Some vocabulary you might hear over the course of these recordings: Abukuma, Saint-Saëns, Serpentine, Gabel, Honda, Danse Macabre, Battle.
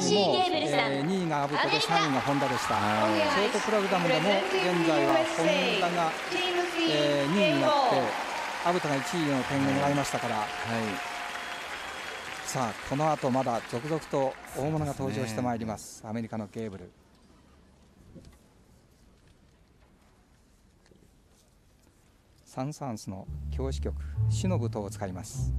しいゲーブルさん、2位がアブコで3位がホンダでした。ショートプログラムでも現在はホンダが2位になってアブタが1位の点を狙いましたから、さあこの後まだ続々と大物が登場してまいります。アメリカのゲーブル、サン・サーンスの教師曲「死の舞踏」を使います。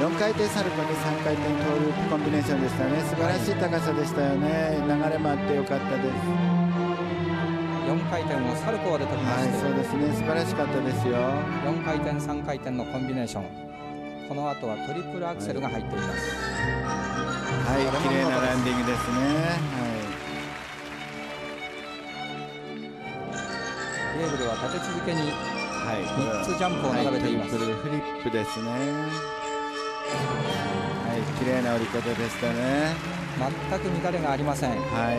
4回転サルコーで3回転トーループコンビネーションでしたね。素晴らしい高さでしたよね。流れもあってよかったです。4回転をサルコーで飛びました。はい、そうですね。素晴らしかったですよ。4回転3回転のコンビネーション。この後はトリプルアクセルが入っています。はい、綺麗なランディングですね。はい。ゲーブルは立て続けに。はい、3つジャンプを並べています。フリップですね。はい、綺麗な折り方でしたね。全く乱れがありません。はい。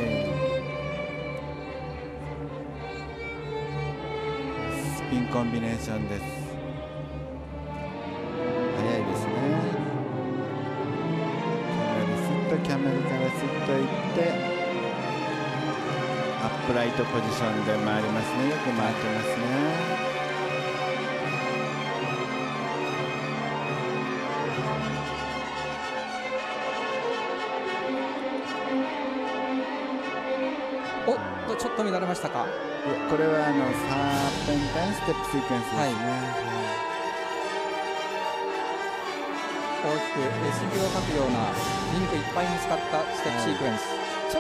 スピンコンビネーションです。早いですね。キャメルからスッといって、アップライトポジションで回りますね。よく回ってますね。ちょっと乱れましたか。これはサーペンタインステップシークエンスですね。大きく S 字を書くようなリンクいっぱいに使ったステップシークエンス、ち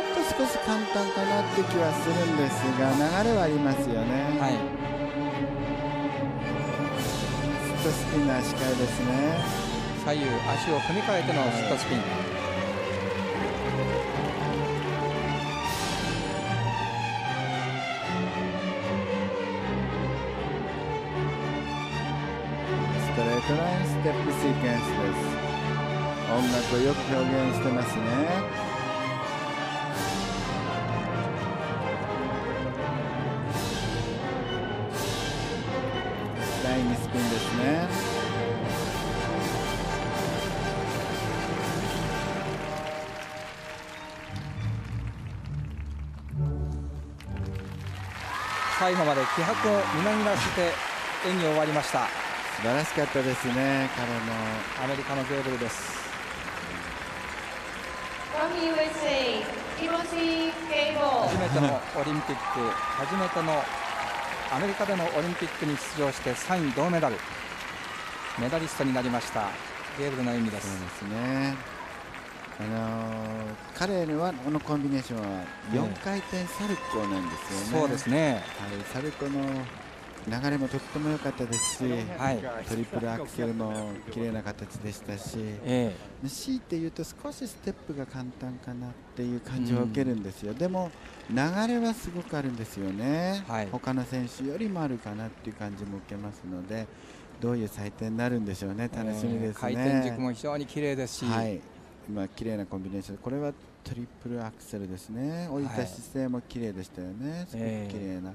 ょっと少し簡単かなって気はするんですが、流れはありますよね。はい、スットスピンの足換えですね。左右足を組み替えてのスットスピン、トラインステップシークエンスです。音楽をよく表現してますね。第2スピンですね。最後まで気迫をみなぎらせて演技を終わりました。素晴らしかったですね。彼のアメリカのゲーブルです。初めてのオリンピック、初めてのアメリカでのオリンピックに出場して3位銅メダル、メダリストになりましたゲーブルの演技です。そうですね。彼はこのコンビネーションは4回転サルコーなんですよね。そうですね、はい、サルコーの流れもとっても良かったですし、はい、トリプルアクセルも綺麗な形でしたし、強いて言うと少しステップが簡単かなっていう感じを受けるんですよ。でも流れはすごくあるんですよね、はい、他の選手よりもあるかなっていう感じも受けますので、どういう採点になるんでしょうね。楽しみですね。回転軸も非常に綺麗ですし、はい、まあ綺麗なコンビネーション、これはトリプルアクセルですね。降りた姿勢も綺麗でしたよね。すごく綺麗な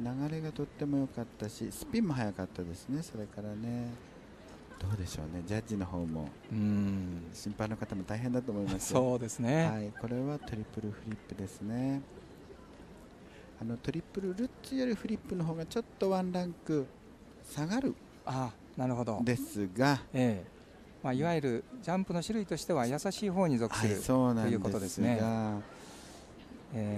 流れがとっても良かったし、スピンも速かったですね。それからね、どうでしょうね、ジャッジの方も審判の方も大変だと思います。そうですね、はい、これはトリプルフリップですね。トリプルルッツよりフリップの方がちょっとワンランク下がる。あ、なるほど。ですが、まあ、いわゆるジャンプの種類としては優しい方に属する、はい、そうなんですがということですね。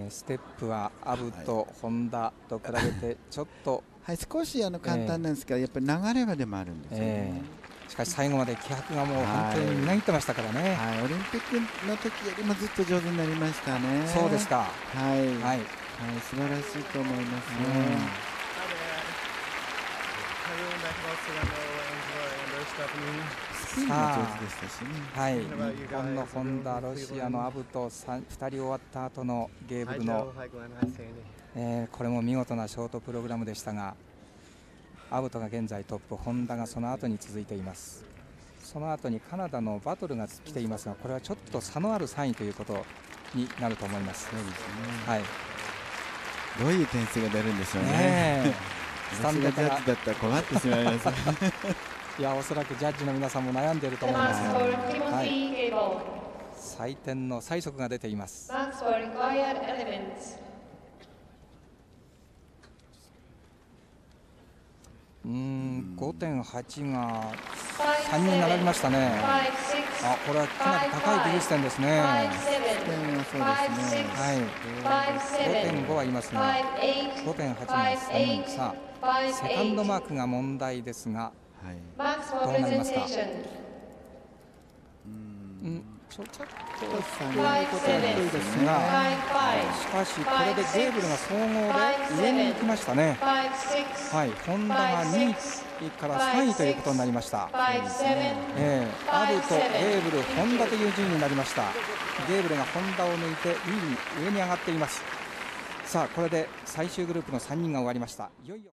ステップはアブとホンダと比べてちょっと、はい、少し簡単なんですけど、やっぱり流れまでもあるんですよね。しかし最後まで気迫がもう本当にみなぎってましたからね。はいはい、オリンピックの時よりもずっと上手になりましたね。そうですか。はい、はいはい、素晴らしいと思いますね。さあ、はい、日本の本田、ロシアのアブと2人終わった後のゲーブルの、これも見事なショートプログラムでしたが、アブトが現在トップ、本田がその後に続いています。その後にカナダのバトルが来ていますが、これはちょっと差のある3位ということになると思います。そうですね、はい、どういう点数が出るんでしょうね。スタンドジャッジだったら困ってしまいます。いや、おそらくジャッジの皆さんも悩んでいると思いますが、はい、採点の最速が出ています。5.8 が3人並びましたね。あ、これはかなり高い技術点ですね。5.5 はいますが、5.8 が3人。さあ、セカンドマークが問題ですが、どうなりますか。ちょっと下がることは低いですが、しかしこれでゲーブルが総合で上に行きましたね。はい、本田が2位から3位ということになりました。アブとゲーブル、本田という順位になりました。ゲーブルが本田を抜いて2位に上に上がっています。さあ、これで最終グループの3人が終わりました。いよいよ